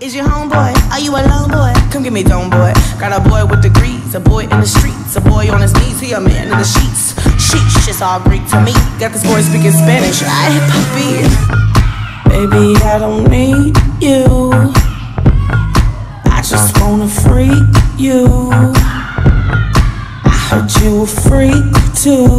Is your homeboy? Are you a lone boy? Come get me dome boy. Got a boy with degrees, a boy in the streets, a boy on his knees, he a man in the sheets. Sheesh, it's all Greek to me. Got this boy speaking Spanish, I hit puppy. Baby, I don't need you, I just wanna free you. I heard you a freak too.